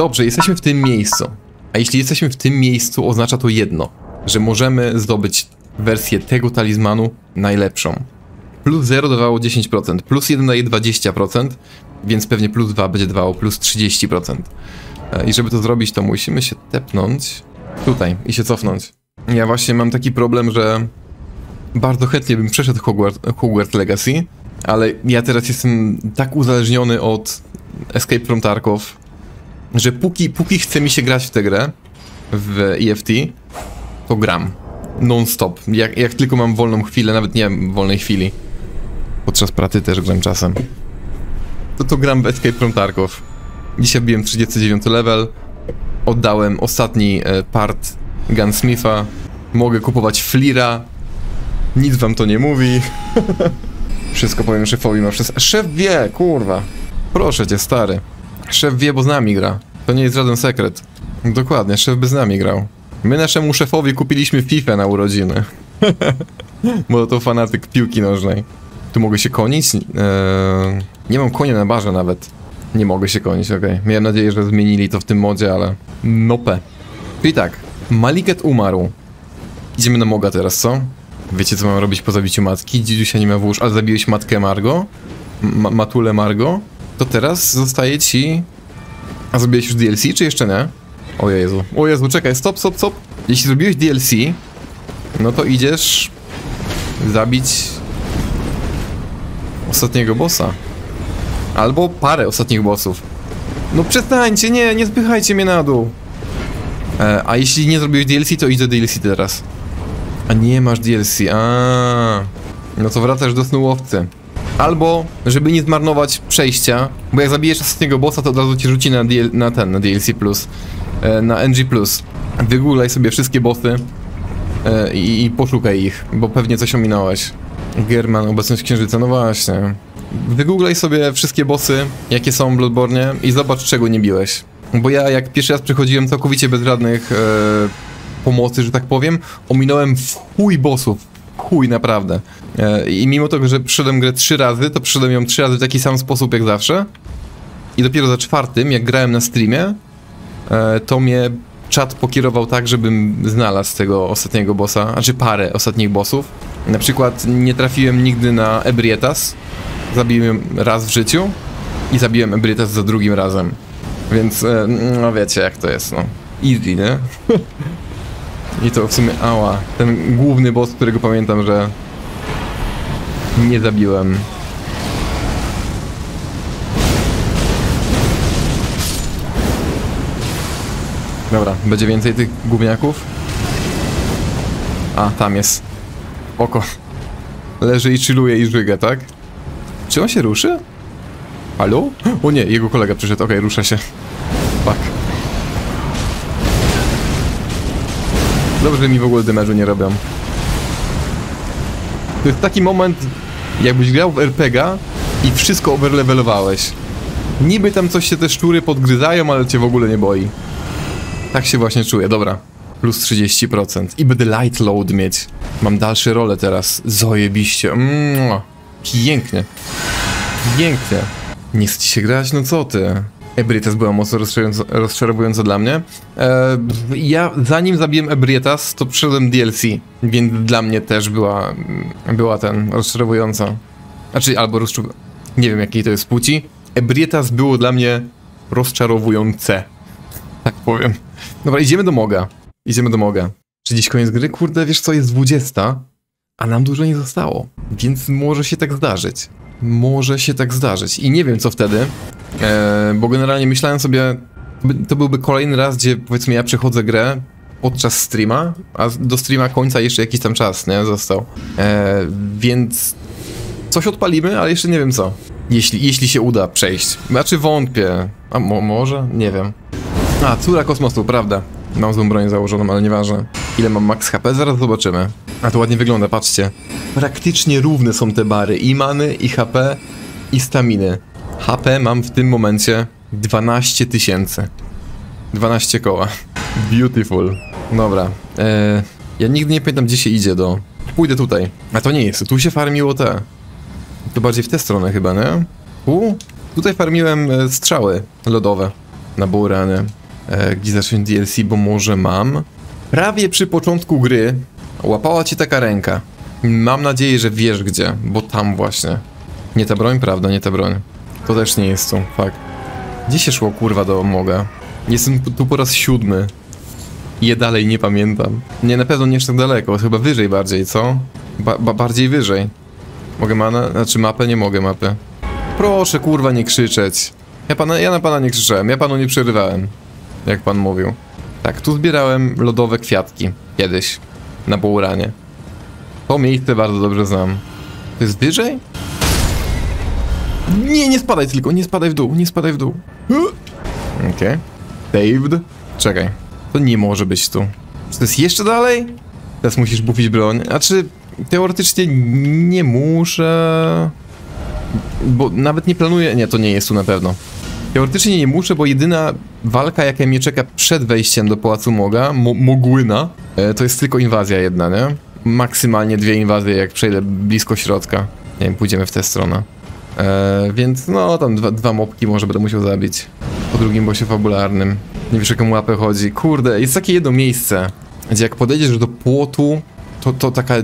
Dobrze, jesteśmy w tym miejscu. A jeśli jesteśmy w tym miejscu, oznacza to jedno, że możemy zdobyć wersję tego talizmanu najlepszą. Plus 0 dawało 10%, plus 1 daje 20%, więc pewnie plus 2 będzie dawało plus 30%. I żeby to zrobić, to musimy się tepnąć tutaj i się cofnąć. Ja właśnie mam taki problem, że bardzo chętnie bym przeszedł Hogwarts Legacy, ale ja teraz jestem tak uzależniony od Escape from Tarkov, że póki chce mi się grać w tę grę, w EFT, to gram non-stop. Jak tylko mam wolną chwilę, nawet nie mam wolnej chwili, podczas pracy też gram czasem, to gram w Escape from Tarkov. Dzisiaj biłem 39 level, oddałem ostatni part Gunsmitha, mogę kupować Flira, nic wam to nie mówi. Wszystko powiem szefowi, mam wszystko. Szef wie, kurwa. Proszę cię, stary. Szef wie, bo z nami gra. To nie jest żaden sekret. Dokładnie, szef by z nami grał. My naszemu szefowi kupiliśmy Fifę na urodziny. Bo to fanatyk piłki nożnej. Tu mogę się konić? Nie mam konia na barze nawet. Nie mogę się konić, okej. Miałem nadzieję, że zmienili to w tym modzie, ale... Nope. I tak. Maliket umarł. Idziemy na Mohga teraz, co? Wiecie, co mam robić po zabiciu matki? Dzidziusia nie ma włóż, ale zabiłeś matkę Margo? Matulę Margo? To teraz zostaje ci... A zrobiłeś już DLC, czy jeszcze nie? O Jezu, czekaj, stop. Jeśli zrobiłeś DLC, no to idziesz... zabić... ostatniego bossa. Albo parę ostatnich bossów. No przestańcie, nie spychajcie mnie na dół. A jeśli nie zrobiłeś DLC, to idź do DLC teraz. A nie masz DLC, no to wracasz do snułowcy. Albo, żeby nie zmarnować przejścia, bo jak zabijesz ostatniego bossa, to od razu cię rzuci na DLC+, na NG+. Wygooglaj sobie wszystkie bossy i poszukaj ich, bo pewnie coś ominąłeś. German, obecność księżyca, no właśnie. Wygooglaj sobie wszystkie bossy, jakie są w Bloodbornie i zobacz, czego nie biłeś. Bo ja, jak pierwszy raz przychodziłem całkowicie bez żadnych... pomocy, że tak powiem, ominąłem w chuj bossów, chuj naprawdę. I mimo tego, że przyszedłem grę 3 razy, to przyszedłem ją 3 razy w taki sam sposób jak zawsze. I dopiero za 4, jak grałem na streamie, to mnie czat pokierował tak, żebym znalazł tego ostatniego bossa, znaczy parę ostatnich bossów. Na przykład nie trafiłem nigdy na Ebrietas, zabiłem raz w życiu i zabiłem Ebrietas za drugim razem. Więc no wiecie jak to jest, no. Easy, nie? I to w sumie, ała, ten główny boss, którego pamiętam, że nie zabiłem. Dobra, będzie więcej tych gówniaków? A, tam jest. Oko. Leży i chilluje i żyga, tak? Czy on się ruszy? Halo? O nie, jego kolega przyszedł, okej, rusza się. Fuck. Dobrze, że mi w ogóle damage'u nie robią. To jest taki moment, jakbyś grał w RPGa i wszystko overlevelowałeś. Niby tam coś się te szczury podgryzają, ale cię w ogóle nie boi. Tak się właśnie czuję, dobra. Plus 30% i będę light load mieć. Mam dalsze role teraz, zajebiście. Pięknie. Pięknie. Nie chce ci się grać? No co ty? Ebrietas była mocno rozczarowująca dla mnie. Ja zanim zabiłem Ebrietas, to przyszedłem DLC, więc dla mnie też była ten rozczarowująca. Znaczy, albo nie wiem jakiej to jest płci. Ebrietas było dla mnie rozczarowujące. Tak powiem. Dobra, idziemy do Mohga. Idziemy do Mohga. Czy dziś koniec gry? Kurde, wiesz co, jest 20, a nam dużo nie zostało. Więc może się tak zdarzyć. Może się tak zdarzyć. I nie wiem co wtedy. Bo generalnie myślałem sobie, to byłby kolejny raz, gdzie powiedzmy ja przechodzę grę podczas streama, a do streama końca jeszcze jakiś tam czas, nie? Został. Więc coś odpalimy, ale jeszcze nie wiem co. Jeśli się uda przejść. Znaczy wątpię. A może? Nie wiem. A, córa kosmosu, prawda. Mam złą broń założoną, ale nieważne. Ile mam max HP? Zaraz zobaczymy. A to ładnie wygląda, patrzcie. Praktycznie równe są te bary. I many, i HP, i staminy. HP mam w tym momencie 12 000. 12 koła. Beautiful. Dobra. Ja nigdy nie pamiętam, gdzie się idzie do... Pójdę tutaj. A to nie jest. Tu się farmiło te. To bardziej w tę stronę chyba, nie? Tutaj farmiłem strzały lodowe. naboł rany, gdzie zacząć DLC, bo może mam. Prawie przy początku gry łapała cię taka ręka. Mam nadzieję, że wiesz gdzie, bo tam właśnie. Nie ta broń, prawda? Nie ta broń. To też nie jest tu, fakt. Gdzie się szło, kurwa, do Mohga? Jestem tu po raz 7. Je dalej nie pamiętam. Nie, na pewno nie aż tak daleko, chyba wyżej bardziej, co? Bardziej wyżej. Mogę manę? Znaczy mapę? Nie mogę mapy. Proszę, kurwa, nie krzyczeć. Ja na pana nie krzyczałem, ja panu nie przerywałem. Jak pan mówił. Tak, tu zbierałem lodowe kwiatki. Kiedyś. Na Bołranie. To miejsce bardzo dobrze znam. To jest wyżej? Nie, nie spadaj tylko, nie spadaj w dół, nie spadaj w dół. Okej. Saved. Czekaj. To nie może być tu. Czy to jest jeszcze dalej? Teraz musisz bufić broń. A czy teoretycznie nie muszę... Bo nawet nie planuję... Nie, to nie jest tu na pewno. Teoretycznie nie muszę, bo jedyna walka, jaka mnie czeka przed wejściem do Pałacu Mohga, Mogłyna, to jest tylko inwazja jedna, nie? Maksymalnie 2 inwazje, jak przejdę blisko środka. Nie wiem, pójdziemy w tę stronę. Więc no, tam dwa mopki może będę musiał zabić. Po drugim bossie fabularnym. Nie wiesz, jaką łapę chodzi. Kurde, jest takie jedno miejsce, gdzie jak podejdziesz do płotu, to taka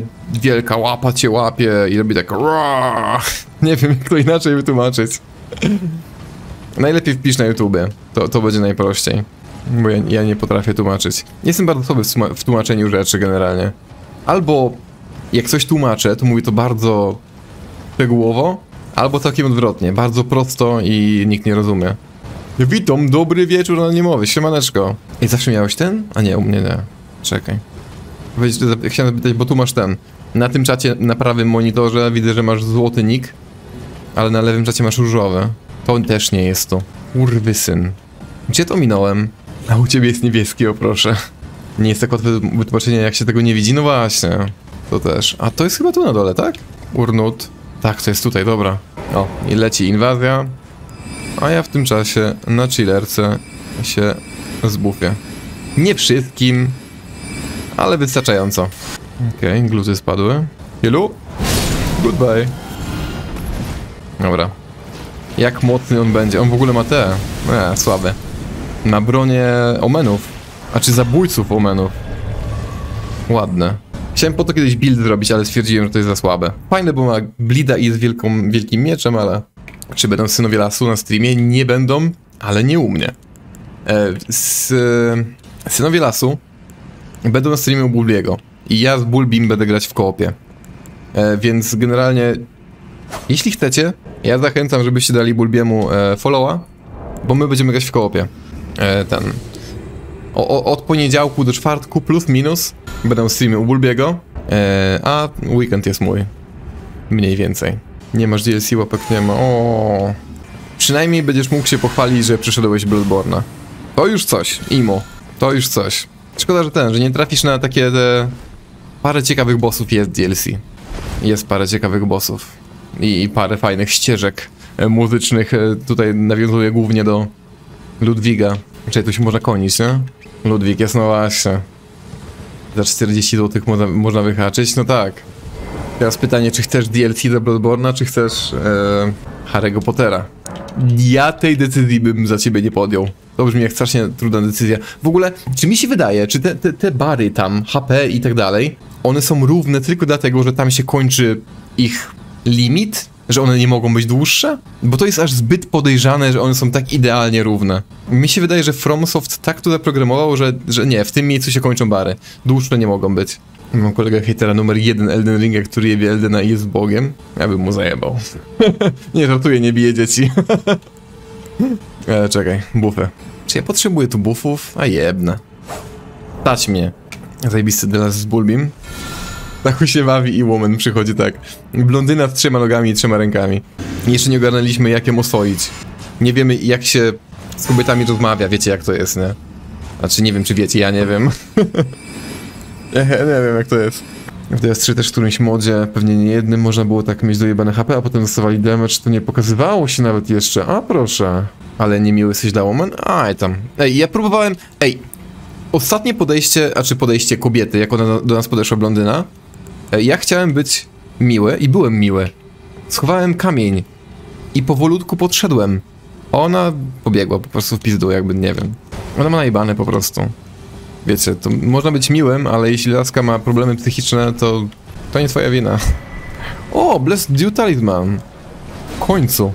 wielka łapa cię łapie i robi tak... Nie wiem, jak to inaczej wytłumaczyć. Najlepiej wpisz na YouTube. To będzie najprościej. Bo ja nie potrafię tłumaczyć. Jestem bardzo słaby w tłumaczeniu rzeczy generalnie. Albo jak coś tłumaczę, to mówię to bardzo szczegółowo, albo całkiem odwrotnie. Bardzo prosto i nikt nie rozumie. Witam, dobry wieczór anonimowy, siemaneczko. I zawsze miałeś ten? A nie, u mnie nie. Czekaj. Chciałem zapytać, bo tu masz ten. Na tym czacie, na prawym monitorze widzę, że masz złoty nick, ale na lewym czacie masz różowy. To też nie jest to. Urwysyn. Gdzie to minąłem? A u ciebie jest niebieski, o proszę. Nie jest tak łatwe wytłumaczenie, jak się tego nie widzi. No właśnie. To też. A to jest chyba tu na dole, tak? Urnut. Tak, to jest tutaj, dobra. O, i leci inwazja. A ja w tym czasie na chillerce się zbufię. Nie wszystkim, ale wystarczająco. Okej, gluty spadły. Hello? Goodbye. Dobra. Jak mocny on będzie? On w ogóle ma te... słabe. Na bronię omenów. A czy zabójców omenów. Ładne. Chciałem po to kiedyś build zrobić, ale stwierdziłem, że to jest za słabe. Fajne, bo ma blida i jest wielkim mieczem, ale... Czy będą synowie lasu na streamie? Nie będą, ale nie u mnie. Synowie lasu będą na streamie u Bulbiego. I ja z Bulbim będę grać w koopie. Więc generalnie... Jeśli chcecie, ja zachęcam, żebyście dali Bulbiemu followa, bo my będziemy grać w koopie. Od poniedziałku do czwartku plus minus będą streamy u Bulbiego, a weekend jest mój. Mniej więcej. Nie masz DLC, łapek nie ma. O. Przynajmniej będziesz mógł się pochwalić, że przeszedłeś Bloodborne'a. To już coś, Imo. To już coś. Szkoda, że że nie trafisz na takie te... Parę ciekawych bossów jest DLC. Jest parę ciekawych bossów. I parę fajnych ścieżek muzycznych. Tutaj nawiązuje głównie do Ludwiga. Czyli tu się można konić, nie? Ludwig jest, no właśnie. Za 40 zł można wyhaczyć? No tak. Teraz pytanie, czy chcesz DLC do Bloodborne'a, czy chcesz Harry'ego Pottera? Ja tej decyzji bym za ciebie nie podjął. To brzmi jak strasznie trudna decyzja. W ogóle, czy mi się wydaje, czy te bary tam, HP i tak dalej, one są równe tylko dlatego, że tam się kończy ich... limit? Że one nie mogą być dłuższe? Bo to jest aż zbyt podejrzane, że one są tak idealnie równe. Mi się wydaje, że FromSoft tak to zaprogramował, że nie, w tym miejscu się kończą bary. Dłuższe nie mogą być. Mam kolegę hejtera numer 1 Elden Ringa, który jebie Eldena i jest bogiem. Ja bym mu zajebał. Nie, żartuję, nie biję dzieci. Czekaj, bufy. Czy ja potrzebuję tu bufów? A jebne. Stać mnie. Zajebisty dla nas z Bulbim. Tak się bawi i woman przychodzi tak. Blondyna z 3 nogami i 3 rękami. Jeszcze nie ogarnęliśmy, jak ją oswoić. Nie wiemy, jak się z kobietami rozmawia, wiecie jak to jest, nie? Znaczy nie wiem, czy wiecie, ja nie wiem. Ja nie wiem, jak to jest. W DS3 też w którymś modzie, pewnie nie jednym, można było tak mieć dojebane HP, a potem dostawali damage, to nie pokazywało się nawet jeszcze. A proszę. Ale niemiły jesteś dla woman? Aj tam. Ej, ja próbowałem... Ej! Ostatnie podejście, a czy podejście kobiety, jak ona do nas podeszła blondyna. Ja chciałem być miły i byłem miły. Schowałem kamień i powolutku podszedłem. Ona pobiegła po prostu w pizdu, jakby, nie wiem. Ona ma najebane po prostu. Wiecie, to można być miłym, ale jeśli laska ma problemy psychiczne, to nie twoja wina. O, Blessed Dew Talisman. W końcu.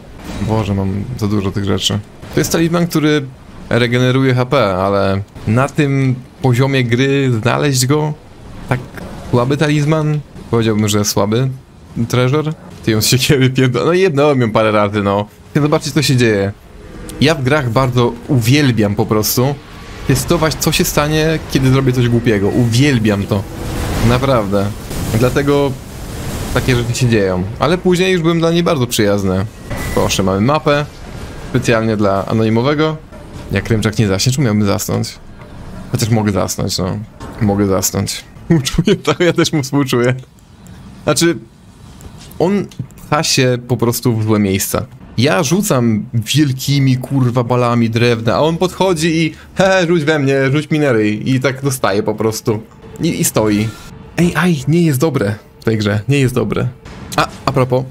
Boże, mam za dużo tych rzeczy. To jest talisman, który regeneruje HP, ale na tym poziomie gry znaleźć go? Tak słaby talizman? Powiedziałbym, że słaby treasure. Ty ją z siekiery pierdolę. No jednałem ją parę razy, no. Chcę zobaczyć, co się dzieje. Ja w grach bardzo uwielbiam po prostu testować, co się stanie, kiedy zrobię coś głupiego. Uwielbiam to. Naprawdę. Dlatego takie rzeczy się dzieją. Ale później już byłem dla niej bardzo przyjazny. Proszę, mamy mapę. Specjalnie dla anonimowego. Jak Rymczak nie zaśnie, czy miałbym zasnąć? Chociaż mogę zasnąć, no. Mogę zasnąć. Czuję to, ja też mu współczuję. Znaczy, on pcha się po prostu w złe miejsca. Ja rzucam wielkimi, kurwa, balami drewna, a on podchodzi i he, rzuć we mnie, rzuć minery i tak dostaje po prostu. I stoi. Ej, aj, nie jest dobre w tej grze, nie jest dobre. A propos,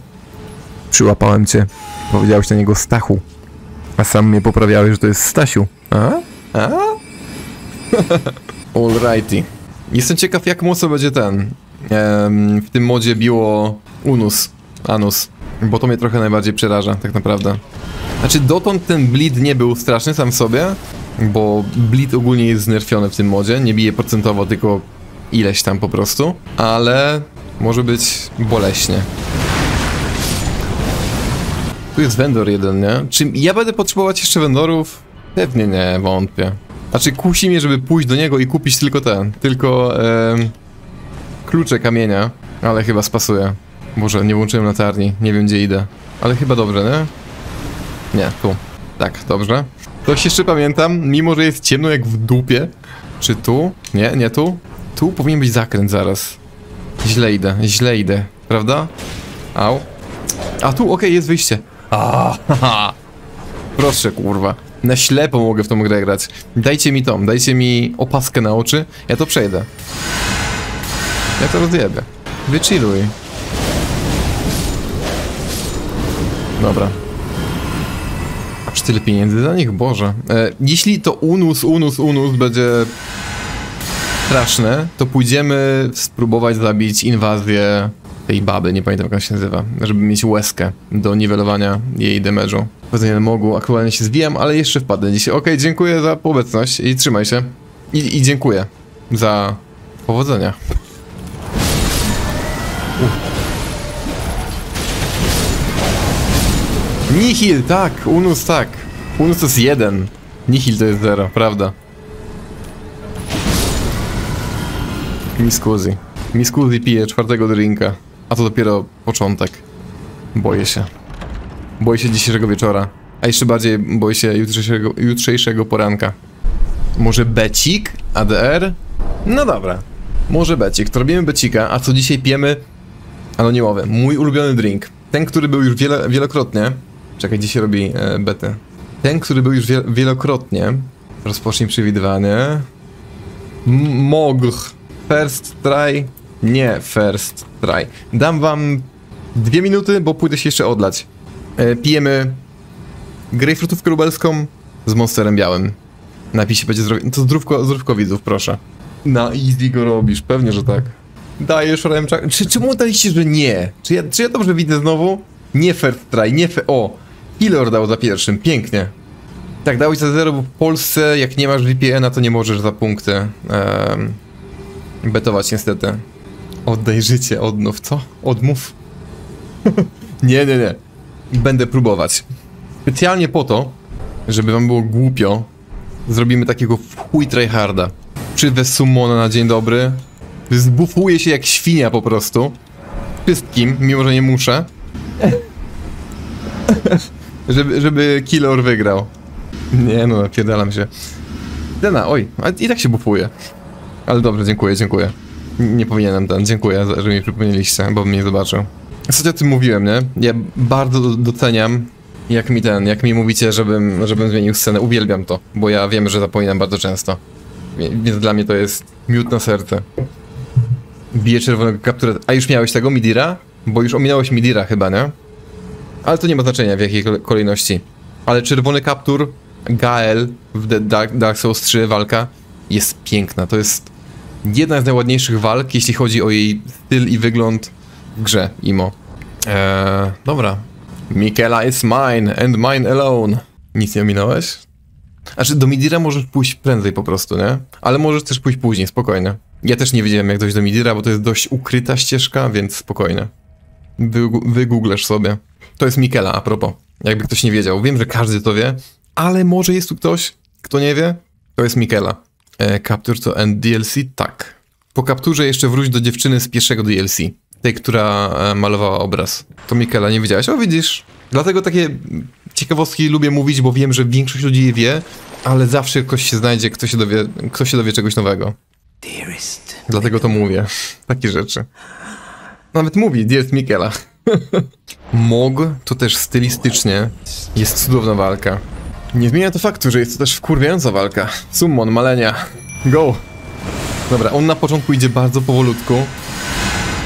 przyłapałem cię, powiedziałeś na niego Stachu, a sam mnie poprawiałeś, że to jest Stasiu. A? Alrighty. Jestem ciekaw, jak mocno będzie ten, w tym modzie biło anus. Bo to mnie trochę najbardziej przeraża, tak naprawdę. Znaczy, dotąd ten bleed nie był straszny sam w sobie, bo bleed ogólnie jest znerfiony w tym modzie, nie bije procentowo, tylko ileś tam po prostu, ale może być boleśnie. Tu jest vendor jeden, nie? Czy ja będę potrzebować jeszcze vendorów? Pewnie nie, wątpię. Znaczy, kusi mnie, żeby pójść do niego i kupić tylko klucze kamienia, ale chyba spasuje. Boże, nie włączyłem latarni, nie wiem, gdzie idę. Ale chyba dobrze, nie? Nie, tu. Tak, dobrze. Coś jeszcze pamiętam, mimo że jest ciemno jak w dupie. Czy tu? Nie, nie tu. Tu powinien być zakręt zaraz. Źle idę, prawda? Au. A tu, okej, jest wyjście. Aha. Proszę, kurwa. Na ślepo mogę w tą grę grać. Dajcie mi tą, dajcie mi opaskę na oczy. Ja to przejdę. Ja to rozjebię. Wychilluj. Dobra. A czy tyle pieniędzy za nich? Boże. Jeśli to unus będzie straszne, to pójdziemy spróbować zabić inwazję tej baby, nie pamiętam, jak ona się nazywa, żeby mieć łezkę do niwelowania jej damage'u. Chodzenie mogu, aktualnie się zwijam, ale jeszcze wpadnę dzisiaj. Okej, dziękuję za obecność i trzymaj się. I dziękuję za powodzenia. Nihil, tak! Unus, tak! Unus to jest 1. Nihil to jest 0, prawda? Miskuzi. Miskuzi pije 4. drinka. A to dopiero początek. Boję się. Boję się dzisiejszego wieczora. A jeszcze bardziej boję się jutrzejszego poranka. Może becik? ADR? No dobra. Może becik. To robimy becika, a co dzisiaj pijemy? Anonimowe. Mój ulubiony drink. Ten, który był już wielokrotnie... Czekaj, dzisiaj robi betę. Ten, który był już wielokrotnie... Rozpocznij przewidywanie... Mogł. First try... Nie, first try. Dam wam 2 minuty, bo pójdę się jeszcze odlać. Pijemy... grejpfrutówkę lubelską z monsterem białym. Napisie będzie zdrowie... To zdrówko widzów, proszę. Na easy go robisz, pewnie, że tak. Dajesz Remczak. Czemu daliście, że nie? Czy ja dobrze widzę znowu? Nie first try, nie o! Killer dał za pierwszym, pięknie. Tak, dałeś za 0, bo w Polsce, jak nie masz VPN-a, to nie możesz za punkty betować, niestety. Oddaj życie, odnów, co? Odmów? Nie. Będę próbować. Specjalnie po to, żeby wam było głupio, zrobimy takiego w chuj tryharda. Przyjdę summona na dzień dobry. Zbufuje się jak świnia po prostu. Wszystkim, mimo że nie muszę. żeby Killor wygrał. Nie no, napierdalam się. Dena, oj, i tak się bufuje. Ale dobrze, dziękuję. Nie powinienem ten, dziękuję, że mi przypomnieliście, bo mnie zobaczył. Ostatnio o tym mówiłem, nie? Ja bardzo doceniam, jak mi mówicie, żebym zmienił scenę. Uwielbiam to, bo ja wiem, że zapominam bardzo często. Więc dla mnie to jest miód na serce. Bije czerwonego kapturę. A już miałeś tego Midira? Bo już ominąłeś Midira chyba, nie? Ale to nie ma znaczenia, w jakiej kolejności. Ale czerwony kaptur Gael w Dark Souls 3 walka jest piękna. To jest jedna z najładniejszych walk, jeśli chodzi o jej styl i wygląd w grze IMO. Dobra. Miquella is mine and mine alone. Nic nie ominąłeś? Znaczy do Midira możesz pójść prędzej po prostu, nie? Ale możesz też pójść później, spokojnie. Ja też nie wiedziałem jak dojść do Midira, bo to jest dość ukryta ścieżka, więc spokojnie. Wygooglasz sobie. To jest Miquella, a propos. Jakby ktoś nie wiedział. Wiem, że każdy to wie, ale może jest tu ktoś, kto nie wie? To jest Miquella. Capture to End DLC? Tak. Po kapturze jeszcze wróć do dziewczyny z pierwszego DLC. Tej, która malowała obraz. To Miquella, nie wiedziałeś? O, widzisz. Dlatego takie ciekawostki lubię mówić, bo wiem, że większość ludzi je wie, ale zawsze ktoś się znajdzie, kto się dowie czegoś nowego. Dlatego to mówię. Takie rzeczy. Nawet mówi, jest Miquella. Mog to też stylistycznie jest cudowna walka. Nie zmienia to faktu, że jest to też wkurwiająca walka. Summon, malenia. Go! Dobra, on na początku idzie bardzo powolutku.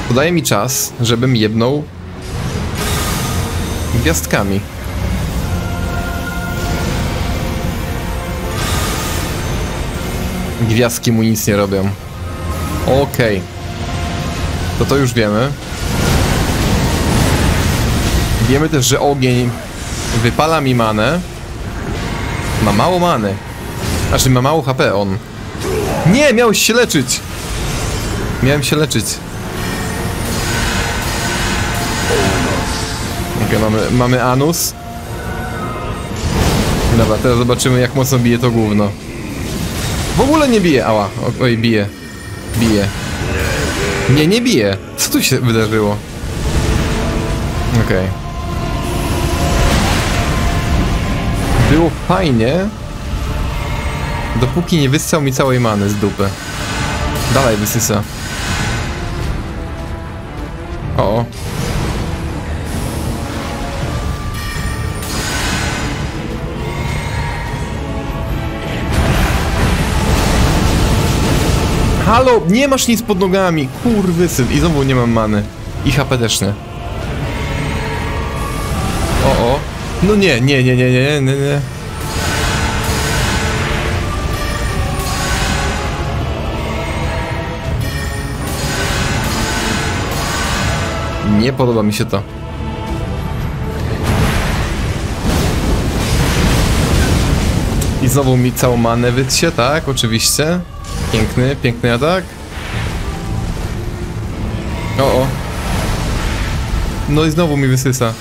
Podaje mi czas, żebym jebnął gwiazdkami. Gwiazdki mu nic nie robią. Okej. To już wiemy. Wiemy też, że ogień wypala mi manę. Ma mało many. Znaczy ma mało HP on. Nie, miałeś się leczyć. Miałem się leczyć. Okej, mamy anus. Dobra, teraz zobaczymy jak mocno bije to gówno. W ogóle nie bije, ała, oj, bije. Bije. Nie, nie bije. Co tu się wydarzyło? Okej. Było fajnie, dopóki nie wyssał mi całej many z dupy. Dalej wysysa. O. Halo, nie masz nic pod nogami, kurwysyn. I znowu nie mam many. I HP też nie. O. No nie. Nie podoba mi się to. I znowu mi całą manę wytsie, tak? Oczywiście. Piękny, piękny atak. O. No i znowu mi wysysa.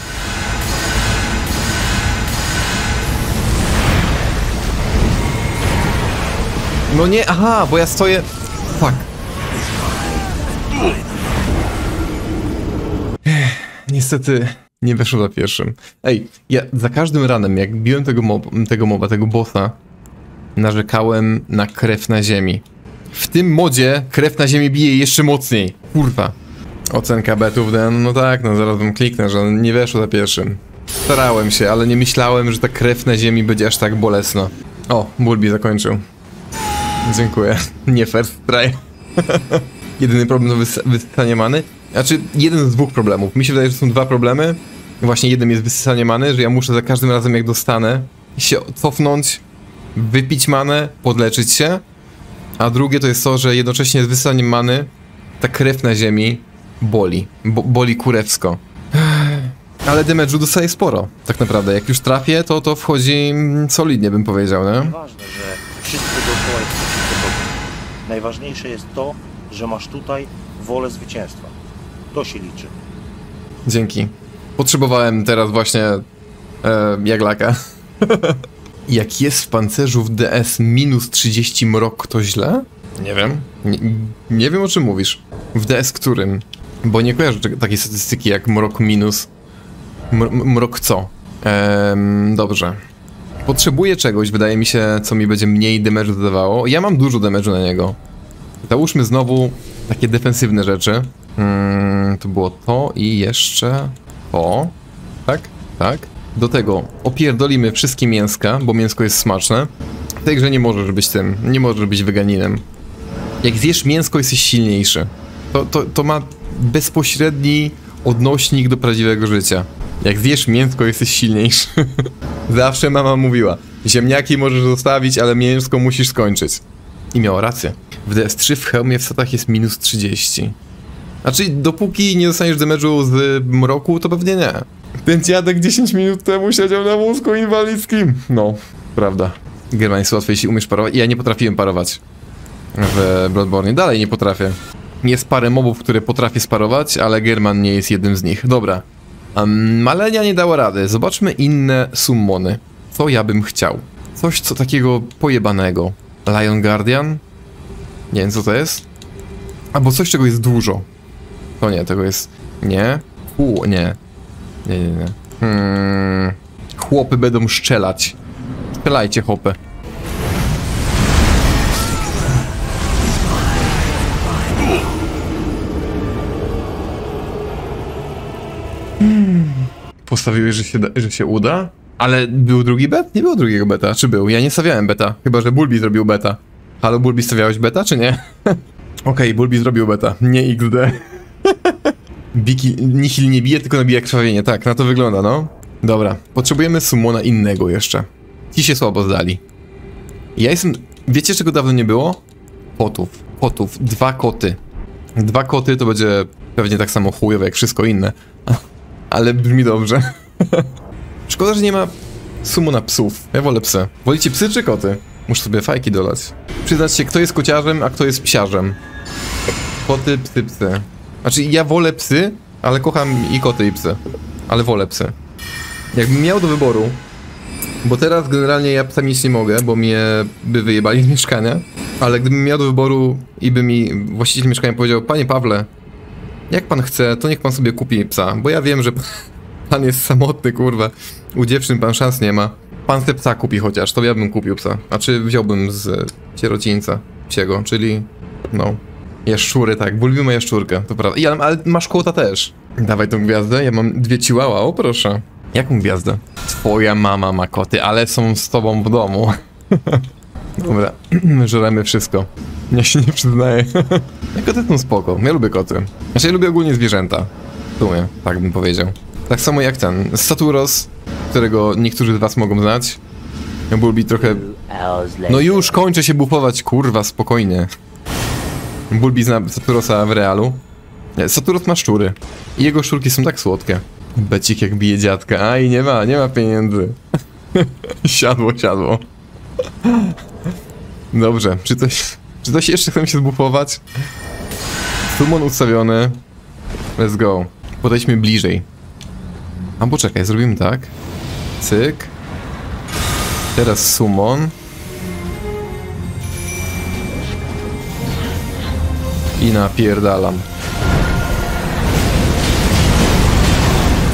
No nie, aha, bo ja stoję... Fuck. Niestety nie weszło za pierwszym. Ej, ja za każdym ranem, jak biłem tego bossa, narzekałem na krew na ziemi. W tym modzie krew na ziemi bije jeszcze mocniej. Kurwa. Ocenka betów, no tak, no zaraz bym kliknę, że nie weszło za pierwszym. Starałem się, ale nie myślałem, że ta krew na ziemi będzie aż tak bolesna. O, Bulbi zakończył. Dziękuję. Nie first try. Jedyny problem to wysysanie many. Znaczy, jeden z dwóch problemów. Mi się wydaje, że są dwa problemy. Właśnie jednym jest wysysanie many, że ja muszę za każdym razem jak dostanę się cofnąć, wypić manę, podleczyć się. A drugie to jest to, że jednocześnie z wysysaniem many ta krew na ziemi boli. Boli kurewsko. Ale damage'u dostaje sporo, tak naprawdę. Jak już trafię, to wchodzi solidnie, bym powiedział, nie? Ważne, że wszyscy dookoła jest przeciwko tobie. Najważniejsze jest to, że masz tutaj wolę zwycięstwa. To się liczy. Dzięki. Potrzebowałem teraz właśnie jaglaka. Jak jest w pancerzu w DS -30 mrok, to źle? Nie wiem. Nie wiem o czym mówisz. W DS którym? Bo nie kojarzę takiej statystyki jak mrok minus. Mrok co? Dobrze. Potrzebuję czegoś, wydaje mi się, co mi będzie mniej damage'u dodawało. Ja mam dużo damage'u na niego. Załóżmy znowu takie defensywne rzeczy. To było to i jeszcze to. Tak? Tak. Do tego opierdolimy wszystkie mięska, bo mięsko jest smaczne. W tej grze nie możesz być tym, nie możesz być weganinem. Jak zjesz mięsko, jesteś silniejszy. To ma bezpośredni odnośnik do prawdziwego życia. Jak zjesz mięsko, jesteś silniejszy. Zawsze mama mówiła, ziemniaki możesz zostawić, ale mięsko musisz skończyć. I miała rację. W DS3 w hełmie w statach jest minus 30. Znaczy, dopóki nie dostaniesz damage'u z mroku, to pewnie nie. Ten dziadek 10 minut temu siedział na wózku inwalidzkim. No, prawda. German jest łatwiej, jeśli umiesz parować. Ja nie potrafiłem parować w Bloodborne. Dalej nie potrafię. Jest parę mobów, które potrafię sparować, ale German nie jest jednym z nich. Dobra. Malenia nie dała rady. Zobaczmy inne summony. Co ja bym chciał? Coś co takiego pojebanego. Lion Guardian? Nie wiem co to jest. Albo coś czego jest dużo. To nie, tego jest... Nie. Nie. Nie. Chłopy będą strzelać. Strzelajcie chłopy. Postawiłeś, że się uda? Ale był drugi bet? Nie było drugiego beta. Czy był? Ja nie stawiałem beta. Chyba, że Bulbi zrobił beta. Halo, Bulbi, stawiałeś beta, czy nie? Okej, Bulbi zrobił beta. Nie XD. Biki, nihil nie bije, tylko nabija krwawienie. Tak, na to wygląda, no. Dobra, potrzebujemy summona innego jeszcze. Ci się słabo zdali. Ja jestem... Wiecie, czego dawno nie było? Potów. Dwa koty. Dwa koty to będzie pewnie tak samo chujowe jak wszystko inne. Ale brzmi dobrze. Szkoda, że nie ma summona psów. Ja wolę psy. Wolicie psy czy koty? Muszę sobie fajki dolać. Przyznać się, kto jest kociarzem, a kto jest psiarzem. Koty, psy, psy. Znaczy, ja wolę psy, ale kocham i koty, i psy. Ale wolę psy. Jakbym miał do wyboru... Bo teraz generalnie ja psa mieć nie mogę, bo mnie by wyjebali z mieszkania. Ale gdybym miał do wyboru i by mi właściciel mieszkania powiedział: panie Pawle, jak pan chce, to niech pan sobie kupi psa. Bo ja wiem, że pan jest samotny, kurwa. U dziewczyn pan szans nie ma. Pan te psa kupi chociaż, to ja bym kupił psa. A czy wziąłbym z sierocińca psiego, czyli... No... Jaszczury, tak. Bulbimy jaszczurkę, to prawda. I, ale masz kłota też. Dawaj tą gwiazdę, ja mam dwie chihuahua, o proszę. Jaką gwiazdę? Twoja mama ma koty, ale są z tobą w domu. Dobra, żeremy wszystko. Ja się nie przyznaję. Koty są spoko, ja lubię koty. Znaczy ja lubię ogólnie zwierzęta. W sumie, tak bym powiedział. Tak samo jak ten Saturos, którego niektórzy z was mogą znać. Bulbi trochę... No już kończę się bufować, kurwa, spokojnie. Bulbi zna Saturosa w realu. Saturos ma szczury. I jego szczurki są tak słodkie. Becik jak bije dziadka. Aj, nie ma pieniędzy. siadło. Dobrze, czy coś jeszcze chcemy się zbufować? Summon ustawiony. Let's go. Podejdźmy bliżej. A poczekaj, zrobimy tak. Cyk. Teraz summon. I napierdalam.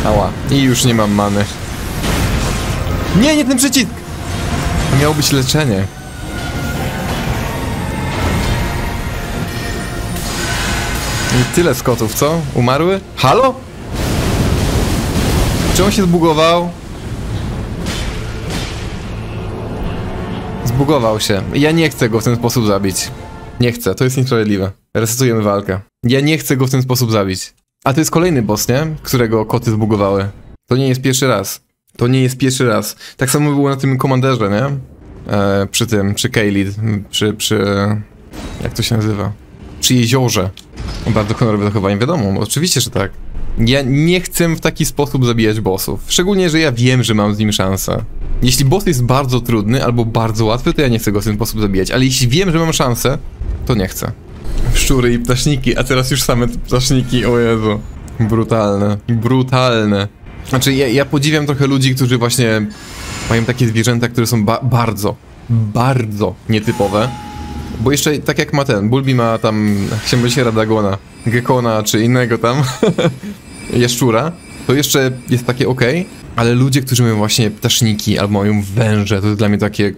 Ała. I już nie mam many. Nie ten przycisk! Miało być leczenie. I tyle skotów, co? Umarły? Halo? Czy on się zbugował? Zbugował się. Ja nie chcę go w ten sposób zabić. Nie chcę, to jest niesprawiedliwe. Resetujemy walkę. Ja nie chcę go w ten sposób zabić. A to jest kolejny boss, nie? Którego koty zbugowały. To nie jest pierwszy raz. Tak samo było na tym komanderze, nie? Przy Kaelid. Jak to się nazywa? Przy jeziorze. Bardzo honorowe zachowanie, wiadomo, oczywiście, że tak. Ja nie chcę w taki sposób zabijać bossów. Szczególnie, że ja wiem, że mam z nim szansę. Jeśli boss jest bardzo trudny albo bardzo łatwy, to ja nie chcę go w ten sposób zabijać. Ale jeśli wiem, że mam szansę, to nie chcę. Szczury i ptaszniki, a teraz już same ptaszniki, o Jezu. Brutalne. Znaczy, ja podziwiam trochę ludzi, którzy właśnie mają takie zwierzęta, które są bardzo nietypowe. Bo jeszcze, tak jak ma ten, Bulbi ma tam, chciałem powiedzieć, Radagona, Gekona czy innego tam, jaszczura, to jeszcze jest takie okej, ale ludzie, którzy mają właśnie ptaszniki albo mają węże, to jest dla mnie takie...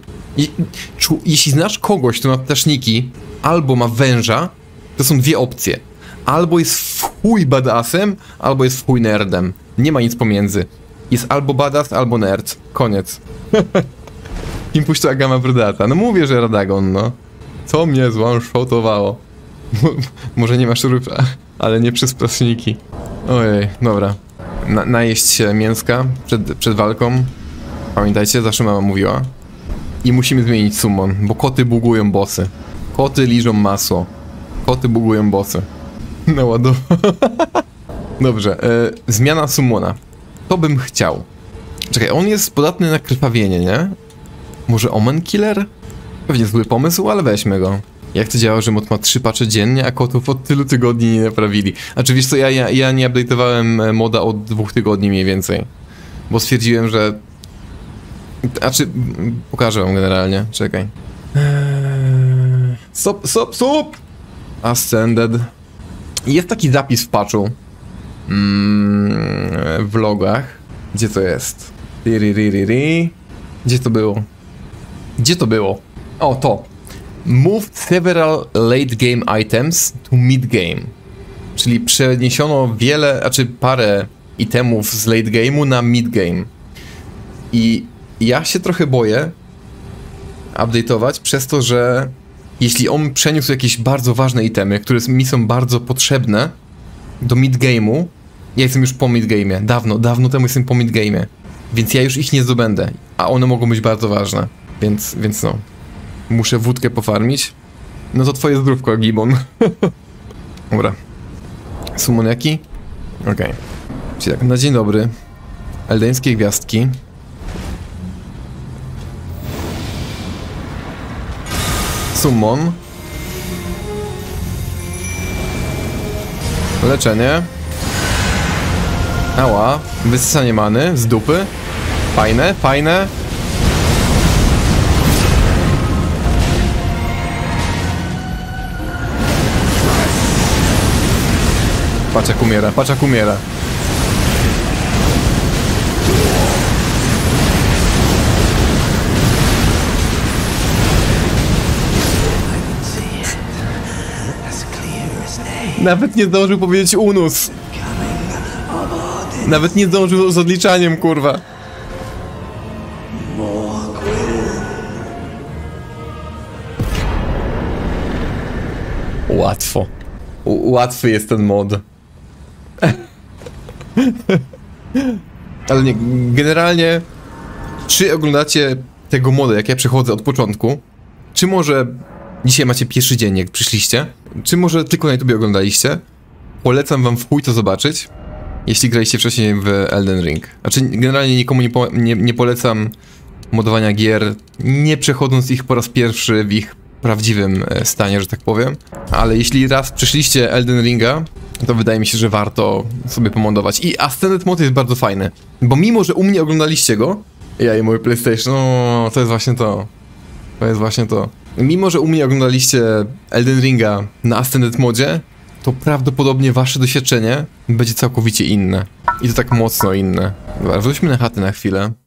Jeśli znasz kogoś, kto ma ptaszniki, albo ma węża, to są dwie opcje. Albo jest w chuj badassem, albo jest w chuj nerdem. Nie ma nic pomiędzy. Jest albo badass, albo nerd. Koniec. Kim puściła gama brodata? No mówię, że Radagon, no. Co mnie zwanshotowało. Może nie ma szurów, ale nie przez ptaszniki. Ojej, dobra. najeść się mięska przed walką. Pamiętajcie, zawsze mama mówiła. I musimy zmienić summon, bo koty bugują bossy. Koty liżą masło. Koty bugują bossy. Naładowa. Dobrze, zmiana summona. To bym chciał. Czekaj, on jest podatny na krwawienie, nie? Może Omen Killer? Pewnie zły pomysł, ale weźmy go. Jak to działa, że mod ma 3 patche dziennie, a kotów od tylu tygodni nie naprawili? Znaczy wiesz co, ja nie update'owałem moda od 2 tygodni mniej więcej. Bo stwierdziłem, że... Znaczy, pokażę wam generalnie, czekaj. Stop! Ascended. Jest taki zapis w patchu. W logach. Gdzie to jest? Gdzie to było? Gdzie to było? O, to. Moved several late game items to mid game. Czyli przeniesiono wiele, znaczy parę itemów z late game'u na mid game. I ja się trochę boję update'ować przez to, że jeśli on przeniósł jakieś bardzo ważne itemy, które mi są bardzo potrzebne do mid game'u, ja jestem już po mid game'ie. Dawno temu jestem po mid game'ie. Więc ja już ich nie zdobędę, a one mogą być bardzo ważne. Więc no. Muszę wódkę pofarmić. No to twoje zdrówko, Gibbon. Dobra. Summon jaki? Okej. Okay. Czyli tak, na dzień dobry. Eldeńskie gwiazdki. Summon. Leczenie. Ała. Wysysanie many z dupy. Fajne, fajne. Paczak umiera. Nawet nie zdążył powiedzieć unus. Nawet nie zdążył z odliczaniem, kurwa. Łatwo. Łatwy jest ten mod. Ale nie, generalnie czy oglądacie tego moda, jak ja przechodzę od początku, czy może dzisiaj macie pierwszy dzień, jak przyszliście, czy może tylko na YouTubie oglądaliście, polecam wam w chuj to zobaczyć, jeśli graliście wcześniej w Elden Ring. Znaczy generalnie nikomu nie polecam modowania gier, nie przechodząc ich po raz pierwszy w ich prawdziwym stanie, że tak powiem, ale jeśli raz przyszliście Elden Ringa, to wydaje mi się, że warto sobie pomodować. I Ascended Mod jest bardzo fajny, bo mimo, że u mnie oglądaliście go, ja i mój PlayStation, no to jest właśnie to. To jest właśnie to. Mimo, że u mnie oglądaliście Elden Ringa na Ascended Modzie, to prawdopodobnie wasze doświadczenie będzie całkowicie inne. I to tak mocno inne. Dobra, wróćmy na chatę na chwilę.